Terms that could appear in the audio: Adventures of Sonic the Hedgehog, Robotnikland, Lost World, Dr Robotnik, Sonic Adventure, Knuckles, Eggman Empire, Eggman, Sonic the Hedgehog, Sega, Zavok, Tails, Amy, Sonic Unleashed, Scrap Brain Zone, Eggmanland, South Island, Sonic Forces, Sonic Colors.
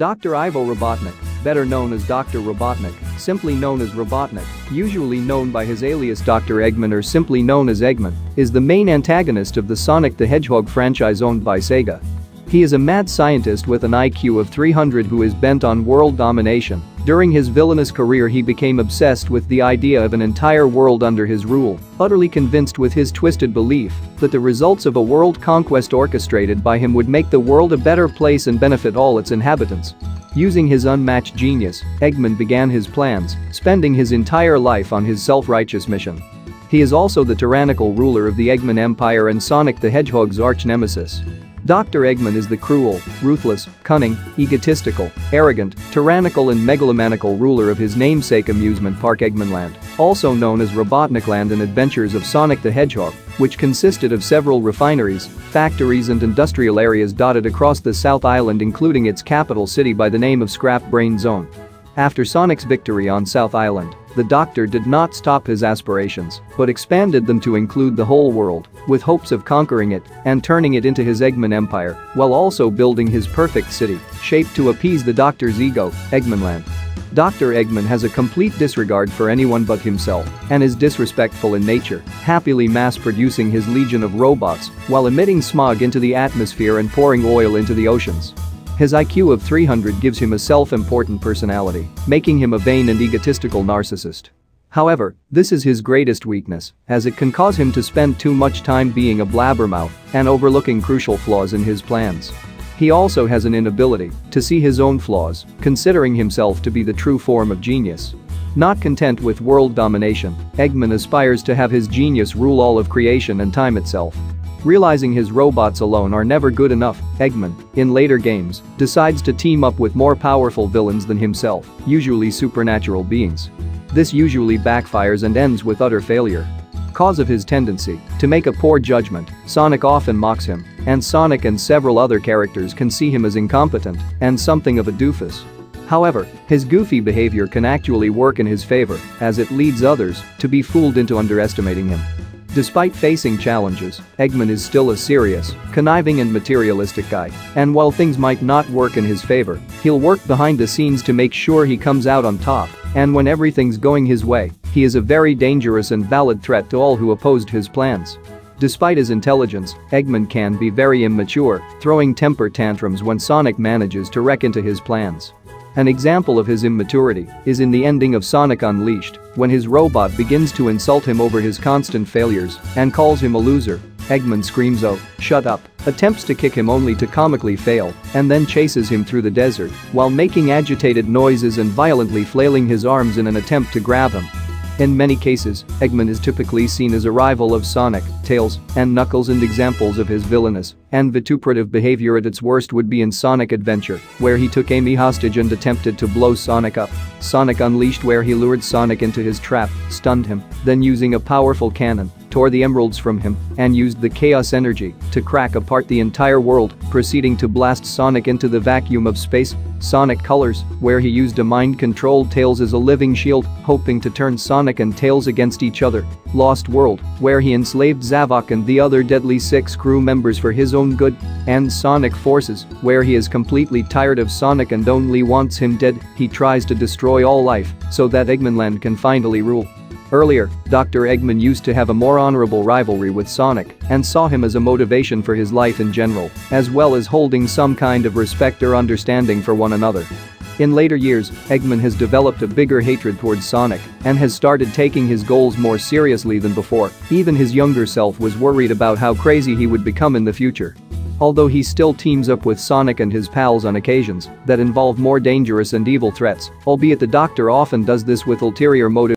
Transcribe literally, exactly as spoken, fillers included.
Doctor Ivo Robotnik, better known as Doctor Robotnik, simply known as Robotnik, usually known by his alias Doctor Eggman or simply known as Eggman, is the main antagonist of the Sonic the Hedgehog franchise owned by Sega. He is a mad scientist with an I Q of three hundred who is bent on world domination. During his villainous career he became obsessed with the idea of an entire world under his rule, utterly convinced with his twisted belief that the results of a world conquest orchestrated by him would make the world a better place and benefit all its inhabitants. Using his unmatched genius, Eggman began his plans, spending his entire life on his self-righteous mission. He is also the tyrannical ruler of the Eggman Empire and Sonic the Hedgehog's arch-nemesis. Doctor Eggman is the cruel, ruthless, cunning, egotistical, arrogant, tyrannical and megalomaniacal ruler of his namesake amusement park Eggmanland, also known as Robotnikland and Adventures of Sonic the Hedgehog, which consisted of several refineries, factories and industrial areas dotted across the South Island including its capital city by the name of Scrap Brain Zone. After Sonic's victory on South Island, the Doctor did not stop his aspirations, but expanded them to include the whole world, with hopes of conquering it and turning it into his Eggman Empire, while also building his perfect city, shaped to appease the Doctor's ego, Eggmanland. Doctor Eggman has a complete disregard for anyone but himself and is disrespectful in nature, happily mass-producing his legion of robots while emitting smog into the atmosphere and pouring oil into the oceans. His I Q of three hundred gives him a self-important personality, making him a vain and egotistical narcissist. However, this is his greatest weakness, as it can cause him to spend too much time being a blabbermouth and overlooking crucial flaws in his plans. He also has an inability to see his own flaws, considering himself to be the true form of genius. Not content with world domination, Eggman aspires to have his genius rule all of creation and time itself. Realizing his robots alone are never good enough, Eggman, in later games, decides to team up with more powerful villains than himself, usually supernatural beings. This usually backfires and ends with utter failure. Cause of his tendency to make a poor judgment, Sonic often mocks him, and Sonic and several other characters can see him as incompetent and something of a doofus. However, his goofy behavior can actually work in his favor, as it leads others to be fooled into underestimating him. Despite facing challenges, Eggman is still a serious, conniving and materialistic guy, and while things might not work in his favor, he'll work behind the scenes to make sure he comes out on top, and when everything's going his way, he is a very dangerous and valid threat to all who opposed his plans. Despite his intelligence, Eggman can be very immature, throwing temper tantrums when Sonic manages to wreck into his plans. An example of his immaturity is in the ending of Sonic Unleashed, when his robot begins to insult him over his constant failures and calls him a loser. Eggman screams "Oh, shut up," attempts to kick him only to comically fail, and then chases him through the desert while making agitated noises and violently flailing his arms in an attempt to grab him. In many cases, Eggman is typically seen as a rival of Sonic, Tails, and Knuckles, and examples of his villainous and vituperative behavior at its worst would be in Sonic Adventure, where he took Amy hostage and attempted to blow Sonic up, Sonic Unleashed, where he lured Sonic into his trap, stunned him, then using a powerful cannon, tore the emeralds from him, and used the chaos energy to crack apart the entire world, proceeding to blast Sonic into the vacuum of space, Sonic Colors, where he used a mind-controlled Tails as a living shield, hoping to turn Sonic and Tails against each other, Lost World, where he enslaved Zavok and the other Deadly Six crew members for his own good, and Sonic Forces, where he is completely tired of Sonic and only wants him dead. He tries to destroy all life so that Eggmanland can finally rule. Earlier, Doctor Eggman used to have a more honorable rivalry with Sonic and saw him as a motivation for his life in general, as well as holding some kind of respect or understanding for one another. In later years, Eggman has developed a bigger hatred towards Sonic and has started taking his goals more seriously than before. Even his younger self was worried about how crazy he would become in the future. Although he still teams up with Sonic and his pals on occasions that involve more dangerous and evil threats, albeit the Doctor often does this with ulterior motives.